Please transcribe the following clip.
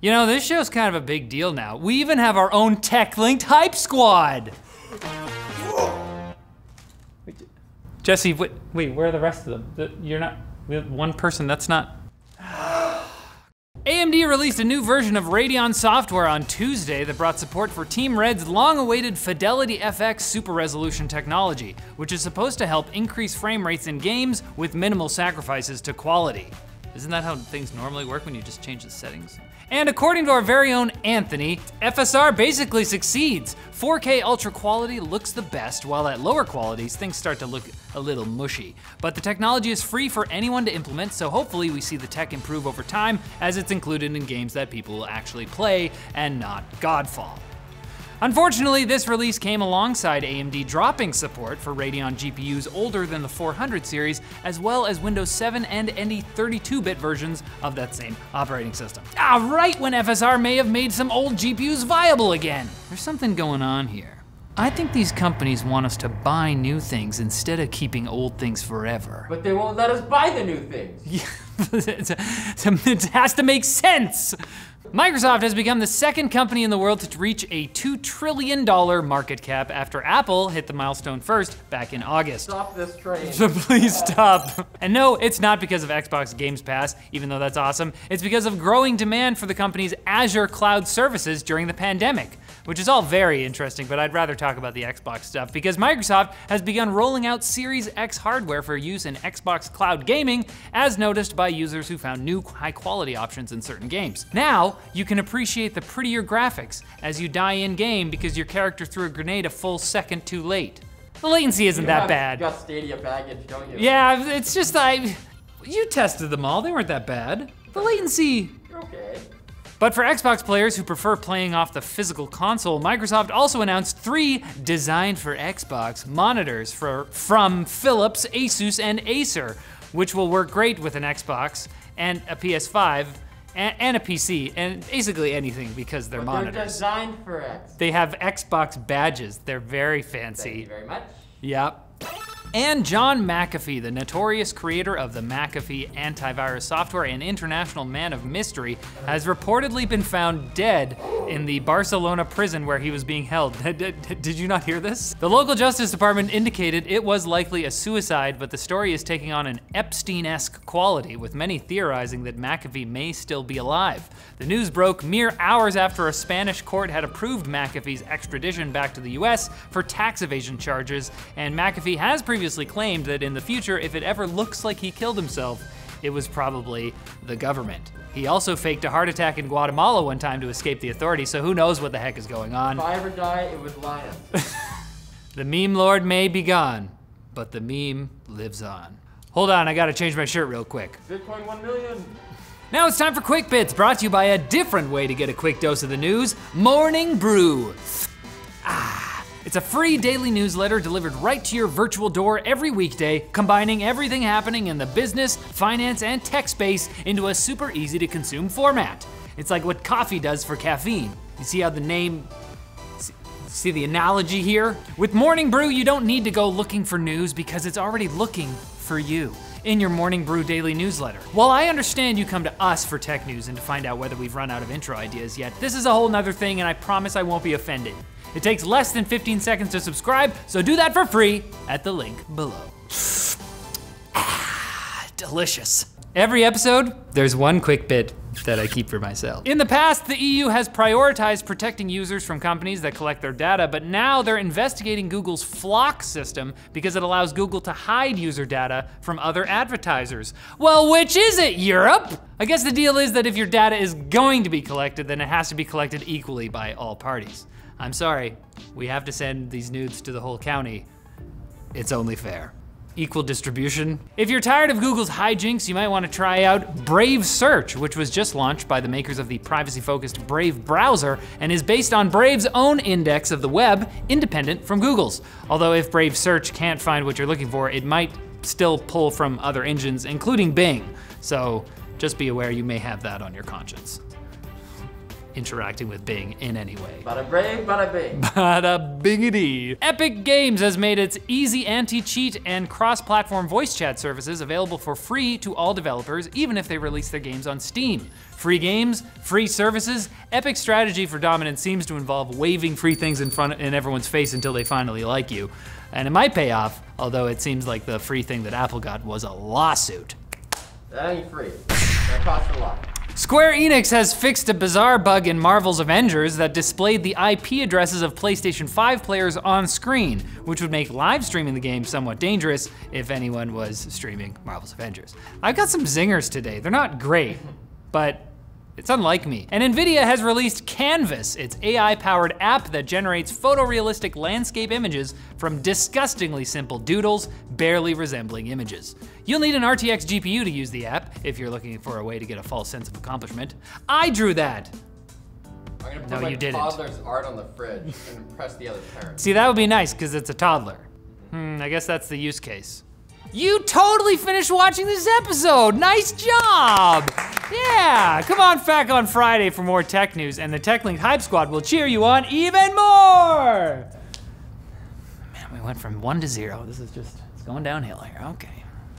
You know, this show's kind of a big deal now. We even have our own tech-linked hype squad! Jesse, wait, where are the rest of them? You're not, we have one person, that's not. AMD released a new version of Radeon software on Tuesday that brought support for Team Red's long-awaited FidelityFX Super Resolution technology, which is supposed to help increase frame rates in games with minimal sacrifices to quality. Isn't that how things normally work when you just change the settings? And according to our very own Anthony, FSR basically succeeds. 4K ultra quality looks the best, while at lower qualities, things start to look a little mushy. But the technology is free for anyone to implement, so hopefully we see the tech improve over time as it's included in games that people will actually play and not Godfall. Unfortunately, this release came alongside AMD dropping support for Radeon GPUs older than the 400 series, as well as Windows 7 and any 32-bit versions of that same operating system. Ah, right when FSR may have made some old GPUs viable again. There's something going on here. I think these companies want us to buy new things instead of keeping old things forever. But they won't let us buy the new things. It has to make sense. Microsoft has become the second company in the world to reach a $2 trillion market cap after Apple hit the milestone first back in August. Stop this train. So please stop. And no, it's not because of Xbox Game Pass, even though that's awesome. It's because of growing demand for the company's Azure cloud services during the pandemic, which is all very interesting, but I'd rather talk about the Xbox stuff because Microsoft has begun rolling out Series X hardware for use in Xbox cloud gaming, as noticed by users who found new high-quality options in certain games. Now, you can appreciate the prettier graphics as you die in-game because your character threw a grenade a full second too late. The latency isn't that bad. You got Stadia baggage, don't you? Yeah, it's just you tested them all, they weren't that bad. The latency. You're okay. But for Xbox players who prefer playing off the physical console, Microsoft also announced 3 designed for Xbox monitors from Philips, Asus, and Acer, which will work great with an Xbox and a PS5, and a PC, and basically anything because they're monitors. They're designed for X. They have Xbox badges. They're very fancy. Thank you very much. Yep. And John McAfee, the notorious creator of the McAfee antivirus software and international man of mystery, has reportedly been found dead in the Barcelona prison where he was being held. Did you not hear this? The local Justice Department indicated it was likely a suicide, but the story is taking on an Epstein-esque quality, with many theorizing that McAfee may still be alive. The news broke mere hours after a Spanish court had approved McAfee's extradition back to the US for tax evasion charges, and McAfee has previously claimed that in the future, if it ever looks like he killed himself, it was probably the government. He also faked a heart attack in Guatemala one time to escape the authorities, so who knows what the heck is going on. If I ever die, it was lions. The meme lord may be gone, but the meme lives on. Hold on, I gotta change my shirt real quick. Bitcoin 1 million. Now it's time for Quick Bits, brought to you by a different way to get a quick dose of the news, Morning Brew. It's a free daily newsletter delivered right to your virtual door every weekday, combining everything happening in the business, finance, and tech space into a super easy to consume format. It's like what coffee does for caffeine. You see how the name, see the analogy here? With Morning Brew, you don't need to go looking for news because it's already looking for you in your Morning Brew daily newsletter. While I understand you come to us for tech news and to find out whether we've run out of intro ideas yet, this is a whole nother thing and I promise I won't be offended. It takes less than 15 seconds to subscribe, so do that for free at the link below. Delicious. Every episode, there's one quick bit that I keep for myself. In the past, the EU has prioritized protecting users from companies that collect their data, but now they're investigating Google's FLoC system because it allows Google to hide user data from other advertisers. Well, which is it, Europe? I guess the deal is that if your data is going to be collected, then it has to be collected equally by all parties. I'm sorry, we have to send these nudes to the whole county. It's only fair. Equal distribution. If you're tired of Google's hijinks, you might want to try out Brave Search, which was just launched by the makers of the privacy-focused Brave browser and is based on Brave's own index of the web, independent from Google's. Although if Brave Search can't find what you're looking for, it might still pull from other engines, including Bing. So just be aware you may have that on your conscience. interacting with Bing in any way. Bada brave, bada bing. Bada bingity. Epic Games has made its easy anti-cheat and cross-platform voice chat services available for free to all developers, even if they release their games on Steam. Free games, free services. Epic's strategy for dominance seems to involve waving free things in everyone's face until they finally like you. And it might pay off, although it seems like the free thing that Apple got was a lawsuit. That ain't free. That costs a lot. Square Enix has fixed a bizarre bug in Marvel's Avengers that displayed the IP addresses of PlayStation 5 players on screen, which would make live streaming the game somewhat dangerous if anyone was streaming Marvel's Avengers. I've got some zingers today. They're not great, but it's unlike me. And NVIDIA has released Canvas, its AI-powered app that generates photorealistic landscape images from disgustingly simple doodles, barely resembling images. You'll need an RTX GPU to use the app if you're looking for a way to get a false sense of accomplishment. I drew that! I'm gonna put no, my you didn't. Toddler's art on the fridge and impress the other parents. See, that would be nice, because it's a toddler. I guess that's the use case. You totally finished watching this episode. Nice job. Yeah, come on back on Friday for more tech news, and the TechLink Hype Squad will cheer you on even more. Man, we went from 1 to 0. This is just, it's going downhill here, okay.